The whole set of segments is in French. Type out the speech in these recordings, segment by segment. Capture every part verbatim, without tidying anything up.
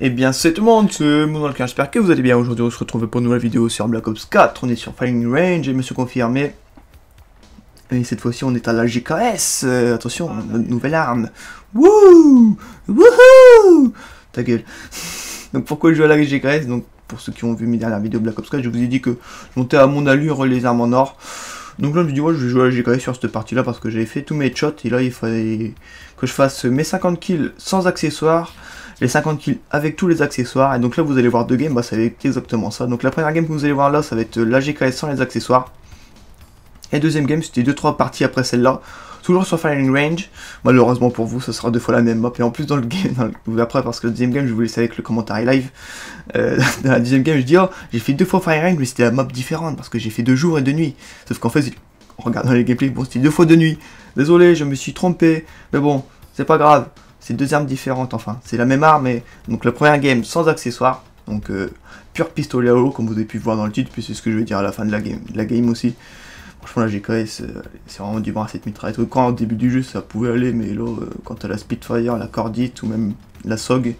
Et bien c'est tout le monde, c'est Moonwalker, j'espère que vous allez bien. Aujourd'hui on se retrouve pour une nouvelle vidéo sur Black Ops quatre, on est sur Flying Range, et me suis confirmé. Et cette fois-ci on est à la G K S, euh, attention, notre nouvelle arme. Wouh, wouhou, ta gueule. Donc pourquoi je joue à la G K S? Donc pour ceux qui ont vu mes dernières vidéos Black Ops quatre, je vous ai dit que je montais à mon allure les armes en or. Donc là je me dis, ouais, je vais jouer à la G K S sur cette partie là parce que j'avais fait tous mes headshots et là il fallait que je fasse mes cinquante kills sans accessoires, les cinquante kills avec tous les accessoires. Et donc là vous allez voir deux games, bah ça va être exactement ça. Donc la première game que vous allez voir là, ça va être la G K S sans les accessoires. Et deuxième game, c'était deux trois parties après celle-là, toujours sur Firing Range. Malheureusement pour vous, ça sera deux fois la même map. Et en plus dans le game, dans le... après parce que la deuxième game, je vous laisse avec le commentaire live. Euh, dans la deuxième game, je dis, oh, j'ai fait deux fois Firing Range, mais c'était la map différente parce que j'ai fait deux jours et deux nuits. Sauf qu'en fait, en regardant les gameplays, bon, c'était deux fois deux nuits. Désolé, je me suis trompé, mais bon, c'est pas grave. C'est deux armes différentes, enfin, c'est la même arme. Mais... Donc la première game sans accessoires, donc euh, pur pistolet à eau, comme vous avez pu voir dans le titre, puis c'est ce que je vais dire à la fin de la game, de la game aussi. Franchement la G K S, euh, c'est vraiment du bras à cette mitraillette. Quand au début du jeu ça pouvait aller, mais là euh, quand t'as la Spitfire, la Cordite ou même la S O G,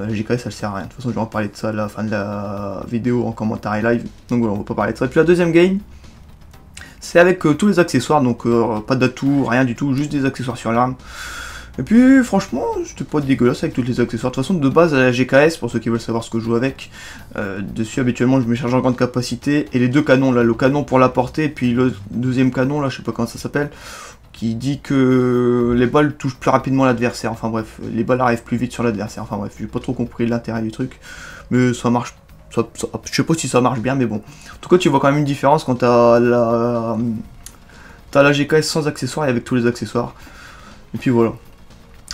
euh, la G K S elle sert à rien. De toute façon je vais en parler de ça à la fin de la vidéo en commentaire et live. Donc voilà, on va pas parler de ça. Et puis la deuxième game, c'est avec euh, tous les accessoires, donc euh, pas d'atout, rien du tout, juste des accessoires sur l'arme. Et puis franchement c'était pas dégueulasse avec tous les accessoires. De toute façon de base à la G K S, pour ceux qui veulent savoir ce que je joue avec, euh, dessus habituellement je me charge en grande capacité et les deux canons là, le canon pour la portée et puis le deuxième canon là, je sais pas comment ça s'appelle, qui dit que les balles touchent plus rapidement l'adversaire, enfin bref, les balles arrivent plus vite sur l'adversaire, enfin bref, j'ai pas trop compris l'intérêt du truc, mais ça marche, ça, ça, je sais pas si ça marche bien mais bon. En tout cas tu vois quand même une différence quand t'as la, t'as la G K S sans accessoires et avec tous les accessoires, et puis voilà.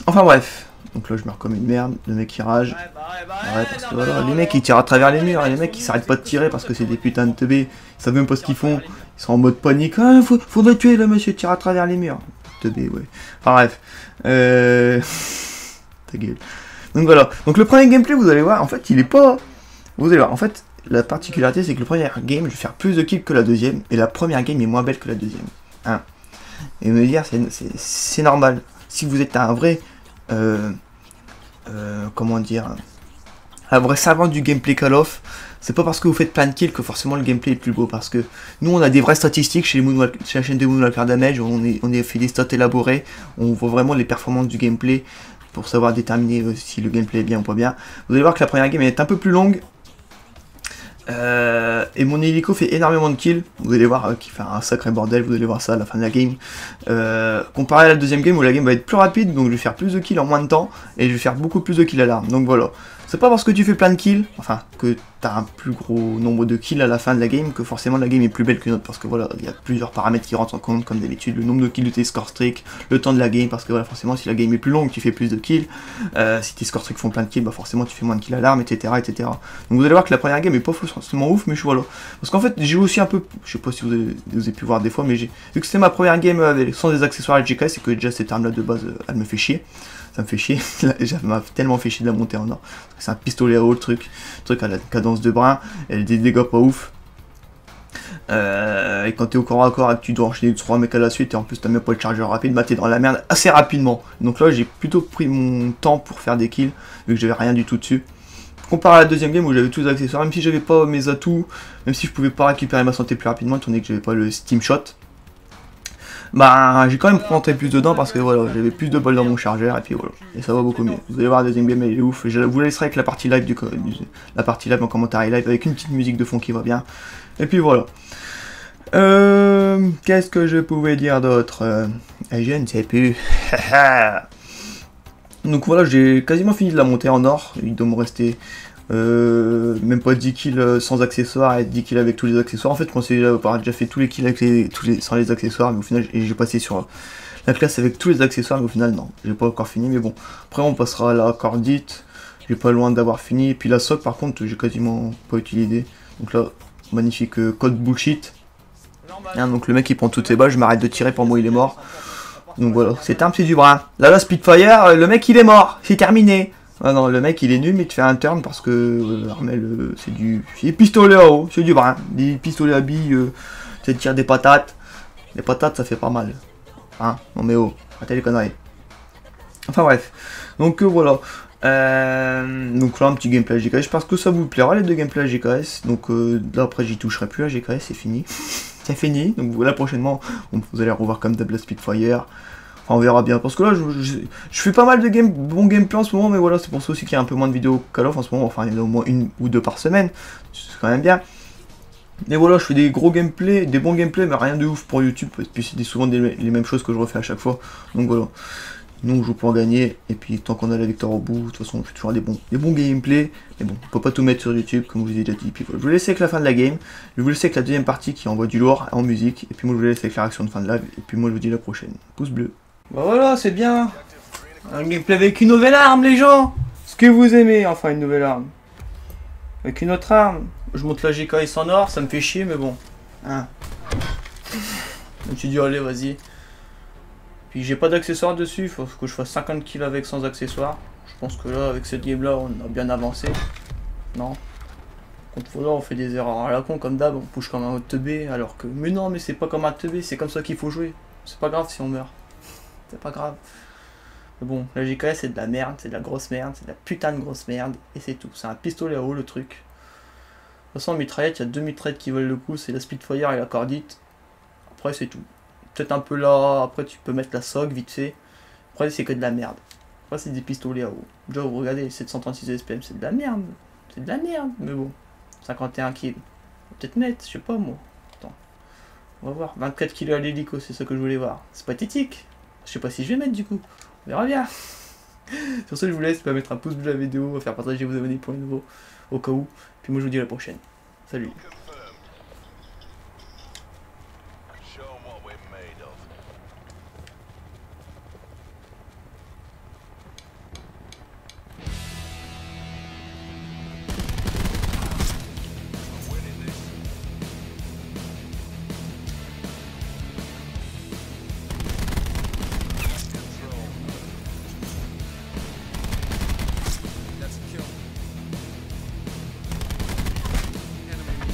Enfin bref, donc là je meurs comme une merde, le mec qui rage, ouais, parce que voilà, les mecs ils tirent à travers les murs, et les mecs ils s'arrêtent pas de tirer parce que c'est des putains de teubés, ils savent même pas ce qu'ils font, ils sont en mode panique, ah, faut, faudrait tuer le monsieur, tire à travers les murs, teubé ouais, enfin bref, euh... ta gueule, donc voilà, donc le premier gameplay vous allez voir, en fait il est pas, vous allez voir, en fait la particularité c'est que le premier game je vais faire plus de kills que la deuxième, et la première game est moins belle que la deuxième, hein. Et me dire c'est normal. Si vous êtes un vrai, euh, euh, comment dire, un vrai savant du gameplay Call of, c'est pas parce que vous faites plein de kills que forcément le gameplay est plus beau, parce que nous on a des vraies statistiques chez, les chez la chaîne de Moonwalker Damage, on est, on est fait des stats élaborées, on voit vraiment les performances du gameplay pour savoir déterminer euh, si le gameplay est bien ou pas bien. Vous allez voir que la première game elle est un peu plus longue, Euh, et mon hélico fait énormément de kills, vous allez voir euh, qu'il fait un sacré bordel, vous allez voir ça à la fin de la game. Euh, comparé à la deuxième game où la game va être plus rapide, donc je vais faire plus de kills en moins de temps, et je vais faire beaucoup plus de kills à l'arme, donc voilà. C'est pas parce que tu fais plein de kills, enfin que t'as un plus gros nombre de kills à la fin de la game, que forcément la game est plus belle qu'une autre, parce que voilà, il y a plusieurs paramètres qui rentrent en compte, comme d'habitude, le nombre de kills de tes score streaks, le temps de la game, parce que voilà, forcément si la game est plus longue, tu fais plus de kills, euh, si tes score streaks font plein de kills, bah forcément tu fais moins de kills à l'arme, et cetera, et cetera. Donc vous allez voir que la première game est pas forcément ouf, mais je vois là. Parce qu'en fait, j'ai aussi un peu, je sais pas si vous avez, vous avez pu voir des fois, mais j'ai vu que c'était ma première game avec, sans des accessoires à G K S, et que déjà cette arme là de base, elle me fait chier. Ça me fait chier, ça m'a tellement fait chier de la monter en or. C'est un pistolet à eau le truc, le truc à la cadence de brin, elle a des dégâts pas ouf. Euh, et quand t'es au corps à corps et que tu dois enchaîner trois mecs à la suite et en plus t'as même pas le chargeur rapide, bah t'es dans la merde assez rapidement. Donc là j'ai plutôt pris mon temps pour faire des kills, vu que j'avais rien du tout dessus. Comparé à la deuxième game où j'avais tous les accessoires, même si j'avais pas mes atouts, même si je pouvais pas récupérer ma santé plus rapidement, étant donné que j'avais pas le steam shot. Bah j'ai quand même rentré plus dedans parce que voilà, j'avais plus de balles dans mon chargeur et puis voilà, et ça va beaucoup mieux. Vous allez voir la deuxième game elle est ouf, et je vous laisserai avec la partie live du la partie live en commentaire live avec une petite musique de fond qui va bien. Et puis voilà. Euh, Qu'est-ce que je pouvais dire d'autre, euh, je ne sais plus. Donc voilà, j'ai quasiment fini de la monter en or, il doit me rester Euh, même pas dix kills sans accessoires et dix kills avec tous les accessoires. En fait, je pensais déjà fait tous les kills avec les, tous les, sans les accessoires, mais au final, j'ai passé sur la classe avec tous les accessoires, mais au final, non, j'ai pas encore fini. Mais bon, après, on passera à la Cordite, j'ai pas loin d'avoir fini. Et puis la S O G, par contre, j'ai quasiment pas utilisé. Donc là, magnifique euh, code bullshit. Hein, donc le mec il prend toutes ses balles, je m'arrête de tirer, pour moi, il est mort. Donc voilà, c'est un petit du brin. Là, la Spitfire, le mec il est mort, c'est terminé. Ah non, le mec il est nul, mais tu fais un turn parce que euh, c'est du pistolet à eau, c'est du brin, des pistolets à billes, euh, tu tires des patates, les patates ça fait pas mal, hein, non mais oh, arrêtez les conneries. Enfin bref, donc euh, voilà, Euh, donc là un petit gameplay à G K S, je pense que ça vous plaira les deux gameplays à G K S, donc euh, là après j'y toucherai plus à G K S, c'est fini, c'est fini, donc voilà prochainement on, vous allez revoir comme d'hab la Spitfire, enfin, on verra bien, parce que là je, je, je fais pas mal de game, bon gameplay en ce moment, mais voilà c'est pour ça aussi qu'il y a un peu moins de vidéos Call of en ce moment, enfin il y en a au moins une ou deux par semaine, c'est quand même bien. Et voilà, je fais des gros gameplay, des bons gameplay, mais rien de ouf pour YouTube, parce que c'est souvent des, les mêmes choses que je refais à chaque fois, donc voilà. Nous on joue pour gagner, et puis tant qu'on a la victoire au bout, de toute façon on fait toujours des bons, des bons gameplay, mais bon, on peut pas tout mettre sur YouTube, comme je vous ai déjà dit, puis voilà. Je vous laisse avec la fin de la game, je vous laisse avec la deuxième partie qui envoie du lourd en musique, et puis moi je vous laisse avec la réaction de fin de live, et puis moi je vous dis à la prochaine, pouce bleu. Bah voilà, c'est bien, un gameplay avec une nouvelle arme les gens, ce que vous aimez, enfin une nouvelle arme, avec une autre arme. Je monte la G K S en or, ça me fait chier, mais bon. Hein. Je me suis dit, allez, vas-y. Puis j'ai pas d'accessoires dessus, faut que je fasse cinquante kills avec sans accessoires. Je pense que là, avec cette game-là, on a bien avancé. Non. Contre là, on fait des erreurs à la con, comme d'hab, on push comme un teubé, alors que... Mais non, mais c'est pas comme un teubé, c'est comme ça qu'il faut jouer. C'est pas grave si on meurt. C'est pas grave. Mais bon, la G K S, c'est de la merde, c'est de la grosse merde, c'est de la putain de grosse merde, et c'est tout. C'est un pistolet à eau, le truc. De toute façon, en mitraillette, il y a deux mitraillettes qui valent le coup, c'est la Spitfire et la Cordite. Après, c'est tout. Peut-être un peu là, après, tu peux mettre la S O G vite fait. Après, c'est que de la merde. Après, c'est des pistolets à eau. Déjà, vous regardez, les sept cent trente-six S P M, c'est de la merde. C'est de la merde, mais bon. cinquante et un kills. Peut-être mettre, je sais pas moi. Attends. On va voir. vingt-quatre kills à l'hélico, c'est ça que je voulais voir. C'est pathétique. Je sais pas si je vais mettre du coup. On verra bien. Sur ce, je vous laisse. Pas mettre un pouce bleu à la vidéo, à faire partager, vous abonner pour les nouveaux, au cas où. Puis moi je vous dis à la prochaine. Salut. That's a kill. Enemy.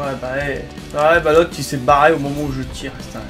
Ouais bah hey. Ouais bah l'autre qui s'est barré au moment où je tire. C'est un...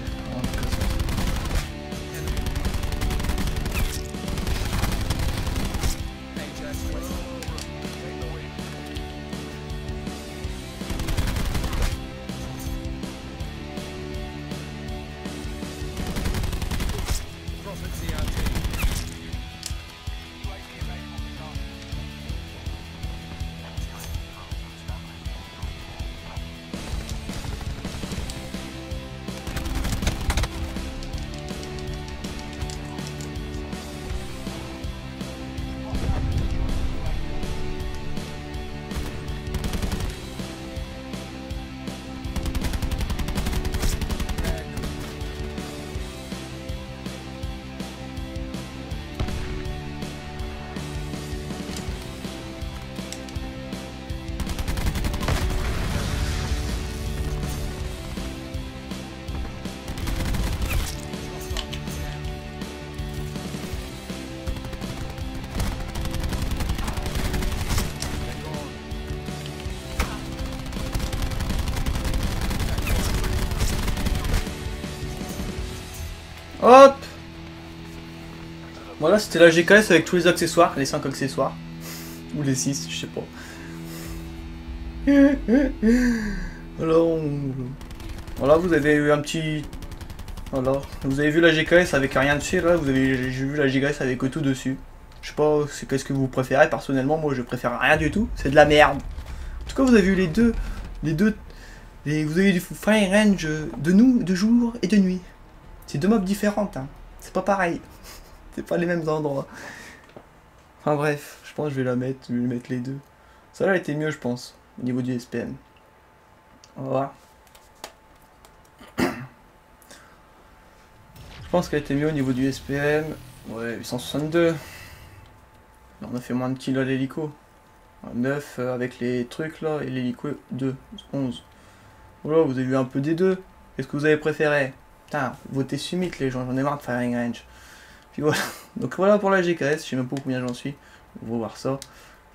Hop! Voilà, c'était la G K S avec tous les accessoires, les cinq accessoires. Ou les six, je sais pas. Alors, on... voilà, vous avez eu un petit... Alors, vous avez vu la G K S avec rien dessus, là, vous avez j'ai vu la G K S avec tout dessus. Je sais pas, c'est qu'est-ce que vous préférez, personnellement, moi je préfère rien du tout, c'est de la merde. En tout cas, vous avez eu les deux, les deux, les... vous avez eu du Flying Range de nous, de jour et de nuit. C'est deux mobs différentes, hein. C'est pas pareil, c'est pas les mêmes endroits. Enfin bref, je pense que je vais la mettre, je vais mettre les deux. Ça là était mieux je pense, au niveau du S P M. On va voir. Je pense qu'elle était mieux au niveau du S P M. Ouais, huit cent soixante-deux. On a fait moins de kills à l'hélico. neuf avec les trucs là, et l'hélico deux, onze. Voilà, vous avez vu un peu des deux. Qu'est-ce que vous avez préféré? Putain, votez Summit les gens, j'en ai marre de Firing Range. Puis voilà, donc voilà pour la G K S, je sais même pas combien j'en suis, on va voir ça.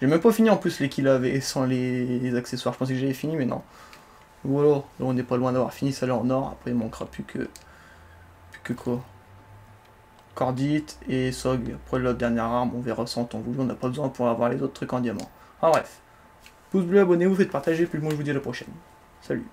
J'ai même pas fini en plus les kills avec sans les, les accessoires, je pensais que j'avais fini mais non. Voilà, on n'est pas loin d'avoir fini ça là en or, après il manquera plus que... Plus que quoi Cordite et S O G, après la dernière arme on verra sans temps voulu, on n'a pas besoin pour avoir les autres trucs en diamant. Enfin bref, pouce bleu, abonnez-vous, faites partager, puis moi je vous dis à la prochaine. Salut.